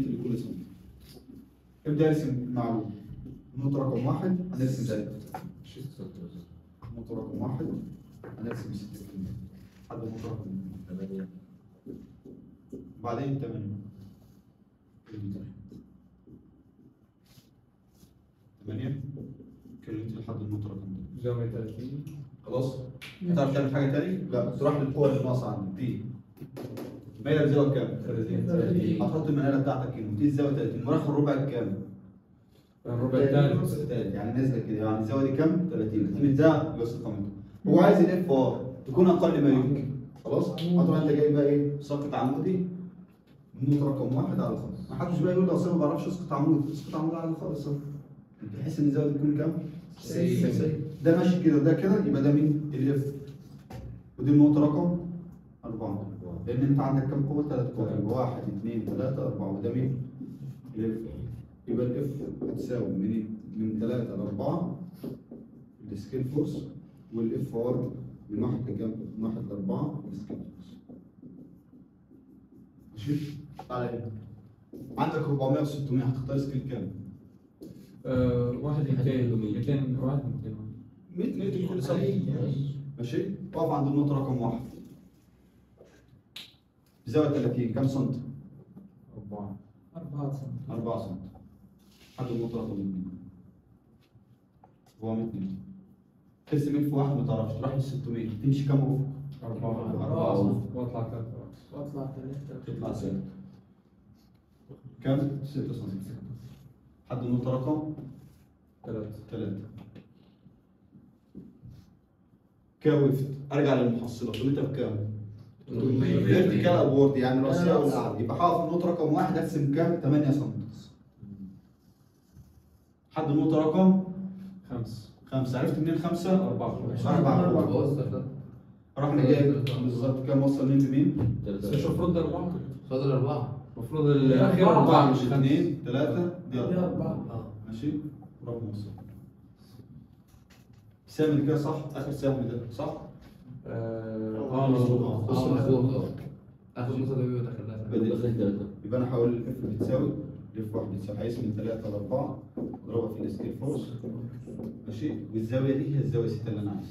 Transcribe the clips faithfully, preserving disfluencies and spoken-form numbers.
البيت لكل صنف. ابدا ارسم معلومه. نقطه رقم واحد هنرسم دايره. نقطه رقم واحد هنرسم ستة كيلو لحد النقطه رقم ثمانية وبعدين ثمانية ثمانية كيلو لحد النقطه رقم ثمانية ثلاثين. خلاص؟ هتعرف تعمل حاجه ثانيه؟ لا تروح للقوه اللي ناقصه عندك دي. مايلة بزاوية كام؟ ثلاثين. هتحط المنقلة بتاعتك هنا وتيجي الزاوية ثلاثين، وراح الربع الكام؟ الربع الثالث، يعني نازلة كده، يعني الزاوية دي كام؟ ثلاثين، هتيجي تزاوية بس قامتها. هو عايز الاف ار تكون أقل ما يمكن، خلاص؟ هتروح أنت جايب بقى إيه؟ ساقط عمودي من نقطة رقم واحد على الخط، محدش بقى يقول لي أصل أنا ما بعرفش أسقط عمودي، أسقط عمودي على الخط بحيث إن الزاوية دي تكون كام؟ تسعين. ده ماشي كده وده كده، يبقى ده مين؟ الاف. ودي النقطة رقم أربعة. لأن أنت عندك كم قوة؟ ثلاث قوة، واحد اثنين ثلاثة أربعة، وده مين؟ الإف. يبقى الإف هتساوي من من ثلاثة لأربعة السكيل فورس، والإف آر من واحد لكام؟ من واحد لأربعة السكيل فورس. ماشي؟ تعالى هنا. عندك أربعمية وستمية، هتختار سكيل كام؟ ااا واحد ميتين ميتين واحد ميتين مية مية كل سنة. ماشي؟ أقف عند النقطة رقم واحد. زاوية ثلاثين كم سم؟ أربعة. أربعة سم. أربعة سم. حد النقطة رقم اثنين. هو اثنين. ترسم ألف واحد ما تعرفش، تروح لل ستمية، تمشي كم وفق؟ أربعة. أربعة سم. وأطلع كم؟ وأطلع ثلاثة. تطلع ستة. كم؟ ستة سم. حد النقطة رقم؟ ثلاثة. ثلاثة. كاوفت، أرجع للمحصلة، قيمتها بكام؟ فيرتيكال ابورد، يعني راسيه والاعلى. يبقى هقف النقطه رقم واحد ارسم كام؟ ثمانية سم. حد النقطه رقم خمسة. خمسة عرفت منين خمسة؟ أربعة. أربعة رحنا جايب بالظبط كام وصل مين لمين؟ مش المفروض ده أربعة؟ فاضل أربعة. المفروض الأخير أربعة مش اثنين ثلاثة دي أربعة. ماشي؟ برافو مصر. السهم كده صح؟ آخر سهم ده صح؟ اه مظبوط. بص مظبوط اخر نقطه ده بيبقى داخلها ثلاثة، يبقى انا هقول اف بتساوي اف واحد بتساوي هيقيس من ثلاثة ل أربعة اضربها في السكيل فورس. ماشي، والزاويه دي هي الزاويه ستة اللي انا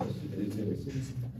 عايزها.